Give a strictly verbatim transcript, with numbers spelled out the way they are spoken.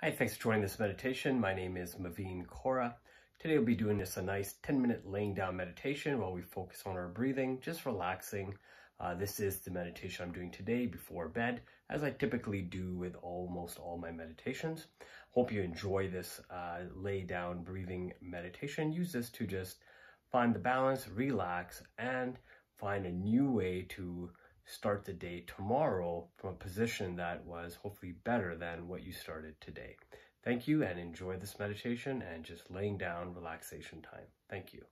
Hi, thanks for joining this meditation. My name is Maveen Kaura. Today we'll be doing this a nice ten minute laying down meditation while we focus on our breathing, just relaxing. Uh, this is the meditation I'm doing today before bed, as I typically do with almost all my meditations. Hope you enjoy this uh, lay down breathing meditation. Use this to just find the balance, relax, and find a new way to start the day tomorrow from a position that was hopefully better than what you started today. Thank you, and enjoy this meditation and just laying down relaxation time. Thank you.